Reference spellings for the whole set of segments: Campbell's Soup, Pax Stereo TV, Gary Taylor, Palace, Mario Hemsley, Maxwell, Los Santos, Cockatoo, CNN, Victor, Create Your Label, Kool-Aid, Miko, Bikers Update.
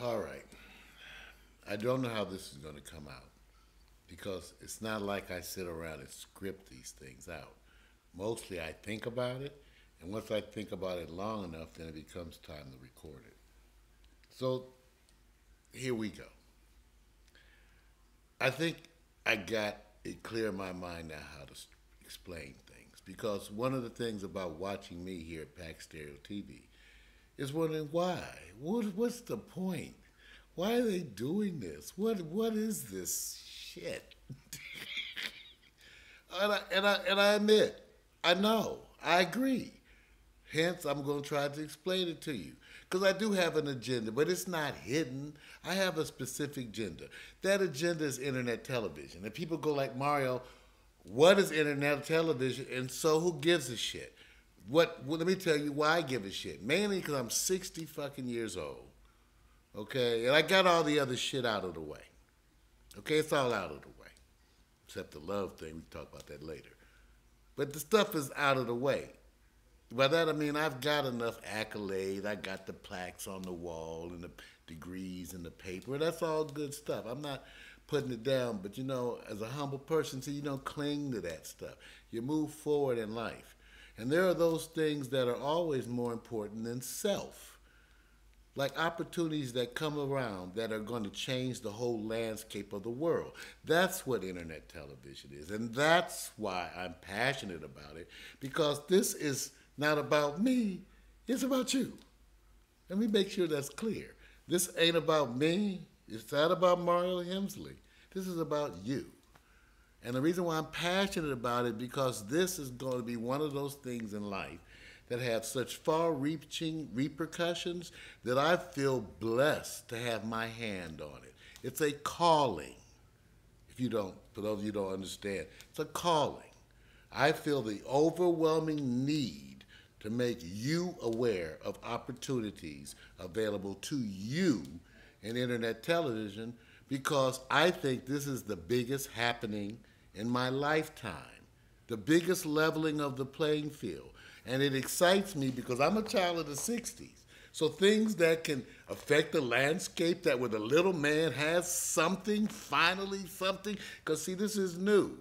All right. I don't know how this is going to come out because it's not like I sit around and script these things out. Mostly I think about it, and once I think about it long enough, then it becomes time to record it. So here we go. I think I got it clear in my mind now how to explain things, because one of the things about watching me here at Pax Stereo TV is wondering why. What's the point? Why are they doing this? What is this shit? And I admit, I know, I agree. Hence, I'm going to try to explain it to you. Because I do have an agenda, but it's not hidden. I have a specific agenda. That agenda is internet television. And people go like, Mario, what is internet television? And so who gives a shit? Well, let me tell you why I give a shit. Mainly because I'm 60 fucking years old. Okay? And I got all the other shit out of the way. Okay? It's all out of the way. Except the love thing. We can talk about that later. But the stuff is out of the way. By that I mean I've got enough accolades. I got the plaques on the wall and the degrees and the paper. That's all good stuff. I'm not putting it down, but you know, as a humble person, so you don't cling to that stuff. You move forward in life. And there are those things that are always more important than self. Like opportunities that come around that are going to change the whole landscape of the world. That's what internet television is. And that's why I'm passionate about it, because this is not about me, it's about you. Let me make sure that's clear. This ain't about me, it's not about Mario Hemsley. This is about you. And the reason why I'm passionate about it, because this is going to be one of those things in life that have such far-reaching repercussions that I feel blessed to have my hand on it. It's a calling. If you don't, for those of you who don't understand, it's a calling. I feel the overwhelming need to make you aware of opportunities available to you in internet television, because I think this is the biggest happening in my lifetime, the biggest leveling of the playing field. And it excites me because I'm a child of the 60s. So things that can affect the landscape, that where the little man has something, finally something, because see, this is new.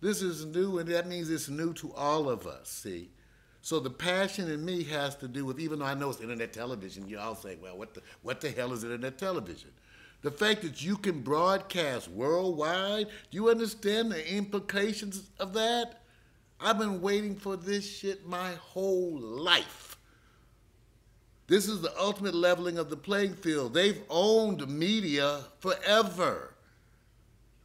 This is new, and that means it's new to all of us, see? So the passion in me has to do with, even though I know it's internet television, you all say, well, what the hell is internet television? The fact that you can broadcast worldwide, do you understand the implications of that? I've been waiting for this shit my whole life. This is the ultimate leveling of the playing field. They've owned media forever.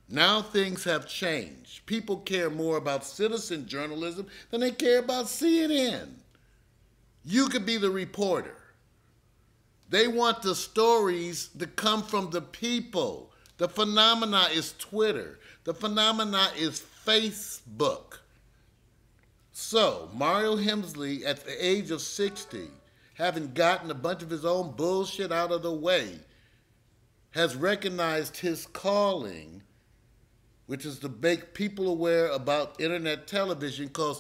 Now things have changed. People care more about citizen journalism than they care about CNN. You could be the reporter. They want the stories to come from the people. The phenomena is Twitter. The phenomena is Facebook. So Mario Hemsley, at the age of 60, having gotten a bunch of his own bullshit out of the way, has recognized his calling, which is to make people aware about internet television, because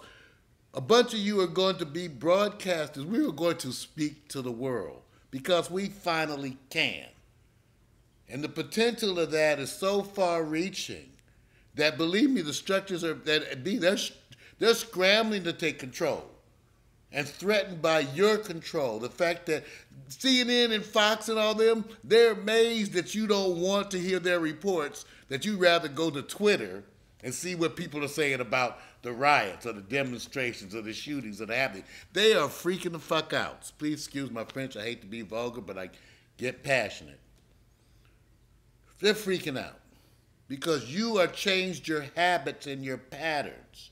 a bunch of you are going to be broadcasters. We are going to speak to the world because we finally can. And the potential of that is so far-reaching that, believe me, the structures are, they're scrambling to take control and threatened by your control. The fact that CNN and Fox and all them, they're amazed that you don't want to hear their reports, that you'd rather go to Twitter and see what people are saying about the riots or the demonstrations or the shootings or the happenings. They are freaking the fuck out. Please excuse my French. I hate to be vulgar, but I get passionate. They're freaking out because you have changed your habits and your patterns.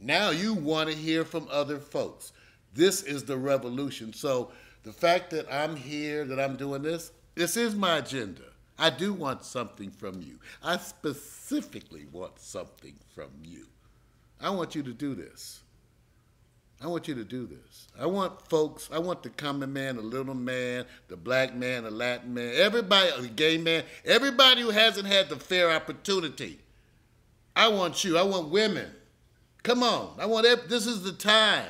Now you want to hear from other folks. This is the revolution. So the fact that I'm here, that I'm doing this, this is my agenda. I do want something from you. I specifically want something from you. I want you to do this. I want you to do this. I want folks, I want the common man, the little man, the black man, the Latin man, everybody, the gay man, everybody who hasn't had the fair opportunity. I want you. I want women. Come on. I want, this is the time.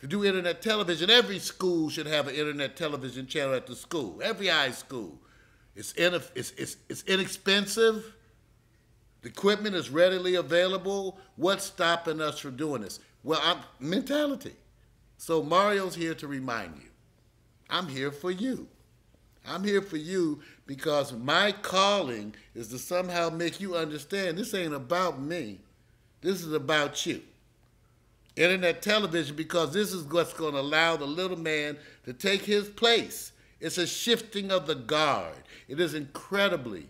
To do internet television, every school should have an internet television channel at the school. Every high school. It's inexpensive. The equipment is readily available. What's stopping us from doing this? Well, mentality. So Mario's here to remind you. I'm here for you. I'm here for you because my calling is to somehow make you understand this ain't about me. This is about you. Internet television, because this is what's going to allow the little man to take his place. It's a shifting of the guard. It is incredibly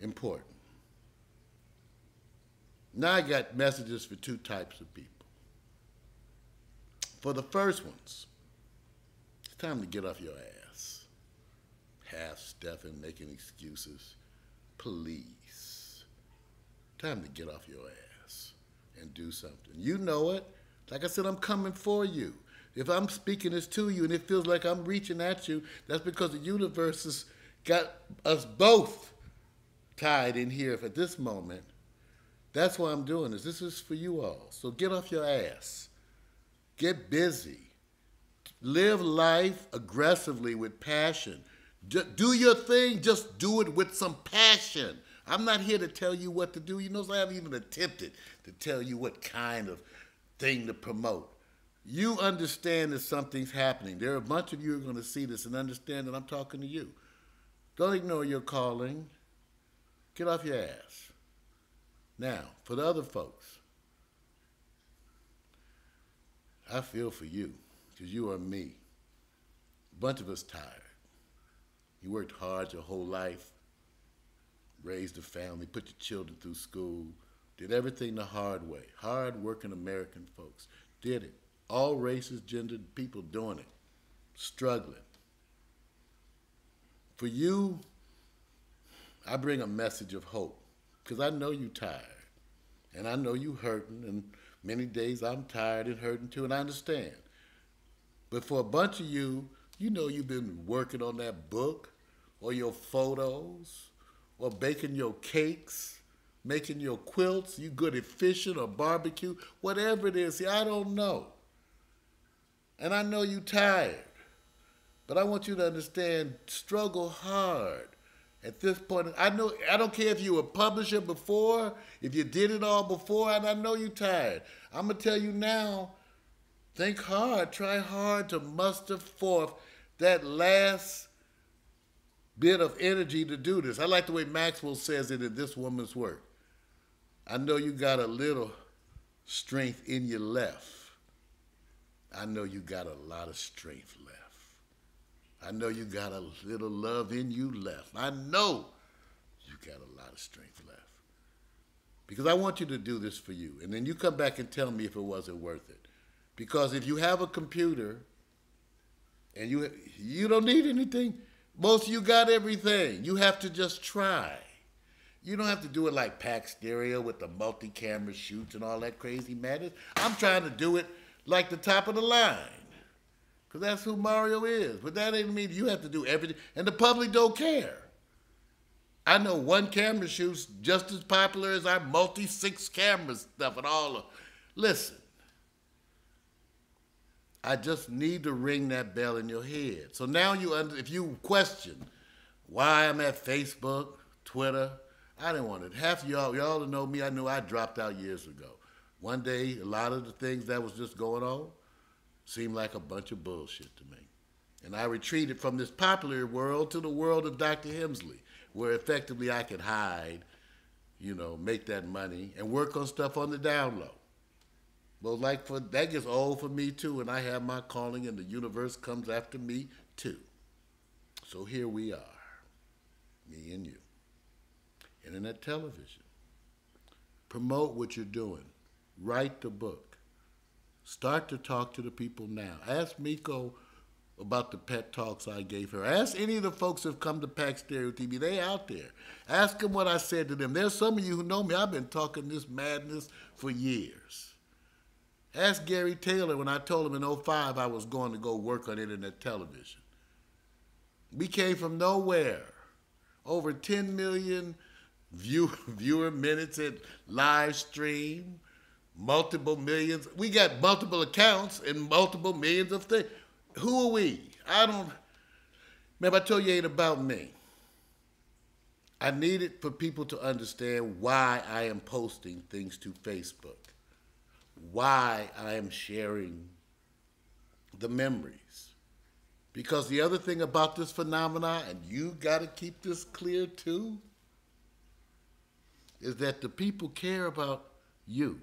important. Now I got messages for two types of people. For the first ones, it's time to get off your ass. Half-stepping, making excuses. Please. Time to get off your ass and do something. You know it. Like I said, I'm coming for you. If I'm speaking this to you and it feels like I'm reaching at you, that's because the universe has got us both tied in here at this moment. That's why I'm doing this. This is for you all. So get off your ass. Get busy. Live life aggressively with passion. Do your thing. Just do it with some passion. I'm not here to tell you what to do. You know, so I haven't even attempted to tell you what kind of thing to promote. You understand that something's happening. There are a bunch of you who are going to see this and understand that I'm talking to you. Don't ignore your calling. Get off your ass. Now, for the other folks, I feel for you, because you are me. A bunch of us tired. You worked hard your whole life, raised a family, put your children through school, did everything the hard way. Hard-working American folks did it. All races, gendered people doing it, struggling. For you, I bring a message of hope. Because I know you tired, and I know you hurting, and many days I'm tired and hurting too, and I understand. But for a bunch of you, you know you've been working on that book, or your photos, or baking your cakes, making your quilts, you good at fishing or barbecue, whatever it is. See, I don't know. And I know you tired, but I want you to understand, struggle hard. At this point, I don't care if you were a publisher before, if you did it all before, and I know you're tired. I'm going to tell you now, think hard, try hard to muster forth that last bit of energy to do this. I like the way Maxwell says it in This Woman's Work. I know you got a little strength in your left. I know you got a lot of strength left. I know you got a little love in you left. I know you got a lot of strength left. Because I want you to do this for you. And then you come back and tell me if it wasn't worth it. Because if you have a computer and you don't need anything, most of you got everything. You have to just try. You don't have to do it like Pax Stereo with the multi-camera shoots and all that crazy madness. I'm trying to do it like the top of the line. Because that's who Mario is. But that ain't mean you have to do everything. And the public don't care. I know one camera shoot's just as popular as our multi-six camera stuff and all of. Listen, I just need to ring that bell in your head. So now if you question why I'm at Facebook, Twitter, I didn't want it. Half of y'all know me, I knew I dropped out years ago. One day, a lot of the things that was just going on, seemed like a bunch of bullshit to me. And I retreated from this popular world to the world of Dr. Hemsley, where effectively I could hide, you know, make that money, and work on stuff on the down low. Well, like that gets old for me too, and I have my calling, and the universe comes after me too. So here we are, me and you. Internet television. Promote what you're doing. Write the book. Start to talk to the people now. Ask Miko about the pet talks I gave her. Ask any of the folks who've come to Pax Stereo TV. They out there. Ask them what I said to them. There's some of you who know me. I've been talking this madness for years. Ask Gary Taylor when I told him in 2005 I was going to go work on internet television. We came from nowhere. Over 10 million viewer minutes at live stream. multiple millions. We got multiple accounts and multiple millions of things. Who are we? I don't. Remember, I told you it ain't about me. I need it for people to understand why I am posting things to Facebook, why I am sharing the memories. Because the other thing about this phenomenon, and you got to keep this clear too, is that the people care about you.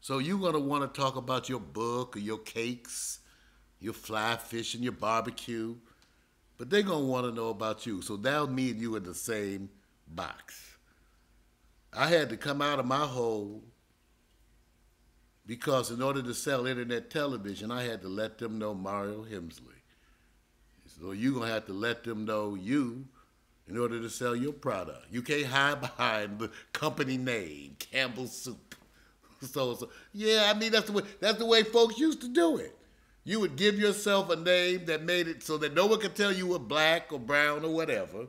So you're going to want to talk about your book or your cakes, your fly fishing, your barbecue, but they're going to want to know about you. So that'll mean you in the same box. I had to come out of my hole because in order to sell internet television, I had to let them know Mario Hemsley. So you're going to have to let them know you in order to sell your product. You can't hide behind the company name, Campbell's Soup. So yeah, I mean, that's the way folks used to do it. You would give yourself a name that made it so that no one could tell you were black or brown or whatever,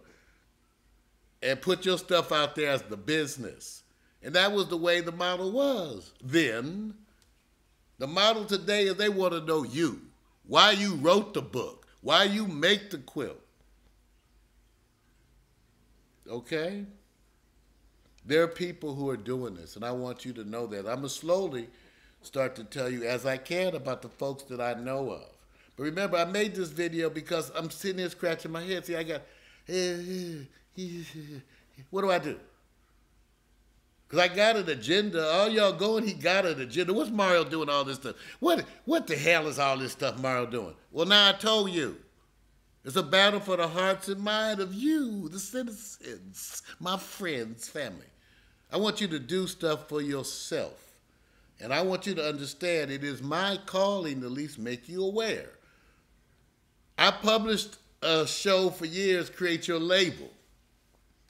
and put your stuff out there as the business. And that was the way the model was then. The model today is they want to know you, why you wrote the book, why you make the quilt, okay? There are people who are doing this, and I want you to know that. I'm going to slowly start to tell you as I can about the folks that I know of. But remember, I made this video because I'm sitting here scratching my head. See, I got, what do I do? Because I got an agenda. All y'all going, he got an agenda. What's Mario doing all this stuff? What the hell is all this stuff Mario doing? Well, now I told you. It's a battle for the hearts and mind of you, the citizens, my friends, family. I want you to do stuff for yourself. And I want you to understand it is my calling to at least make you aware. I published a show for years, Create Your Label.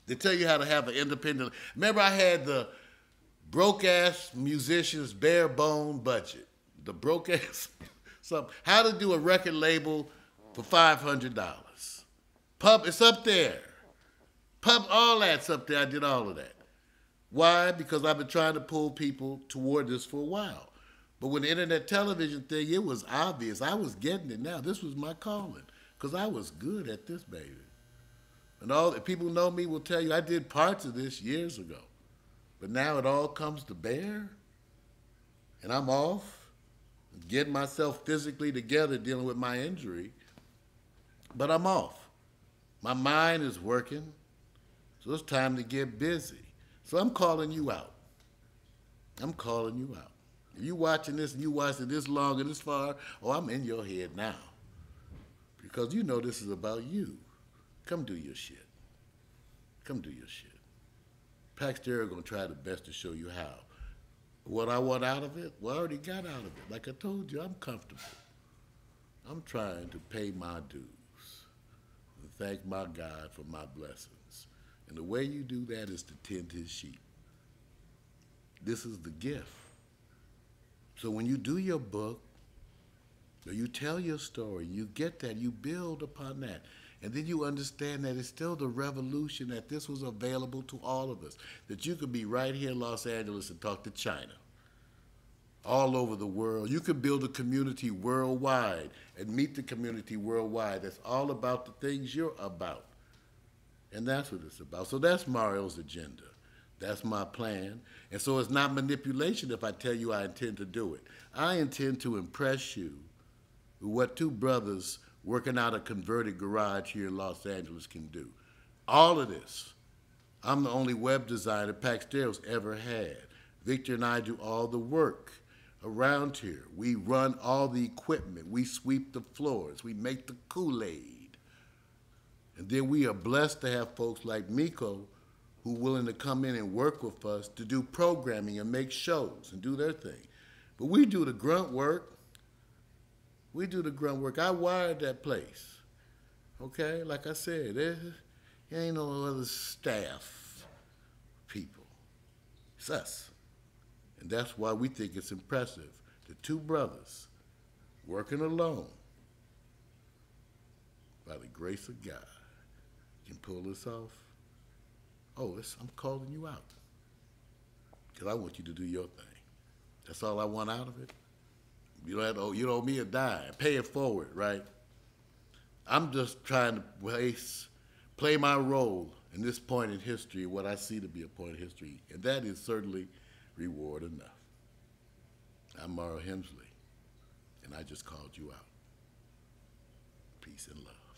They tell you how to have an independent. Remember, I had the broke-ass musician's bare-bone budget. The broke-ass something. How to do a record label for $500. It's up there. All that's up there. I did all of that. Why? Because I've been trying to pull people toward this for a while. But when the internet television thing, it was obvious. I was getting it now. This was my calling because I was good at this, baby. And all the people who know me will tell you I did parts of this years ago. But now it all comes to bear, and I'm off, getting myself physically together dealing with my injury, but I'm off. My mind is working, so it's time to get busy. So I'm calling you out. I'm calling you out. If you watching this and you watched it this long and this far, oh, I'm in your head now because you know this is about you. Come do your shit. Come do your shit. Pax Stereo gonna try the best to show you how. What I want out of it, well, I already got out of it. Like I told you, I'm comfortable. I'm trying to pay my dues and thank my God for my blessings. And the way you do that is to tend his sheep. This is the gift. So when you do your book, or you tell your story, you get that, you build upon that. And then you understand that it's still the revolution, that this was available to all of us, that you could be right here in Los Angeles and talk to China, all over the world. You could build a community worldwide and meet the community worldwide. That's all about the things you're about. And that's what it's about. So that's Mario's agenda. That's my plan. And so it's not manipulation if I tell you I intend to do it. I intend to impress you with what two brothers working out a converted garage here in Los Angeles can do. All of this, I'm the only web designer Pax Stereo's ever had. Victor and I do all the work around here. We run all the equipment. We sweep the floors. We make the Kool-Aid. And then we are blessed to have folks like Miko who are willing to come in and work with us to do programming and make shows and do their thing. But we do the grunt work. We do the grunt work. I wired that place, okay? Like I said, there ain't no other staff people. It's us. And that's why we think it's impressive. The two brothers working alone, by the grace of God, can pull this off. Oh, I'm calling you out because I want you to do your thing. That's all I want out of it. You don't owe, you don't owe me a dime. Pay it forward, right? I'm just trying to play my role in this point in history, what I see to be a point in history, and that is certainly reward enough. I'm Mario Hemsley, and I just called you out. Peace and love.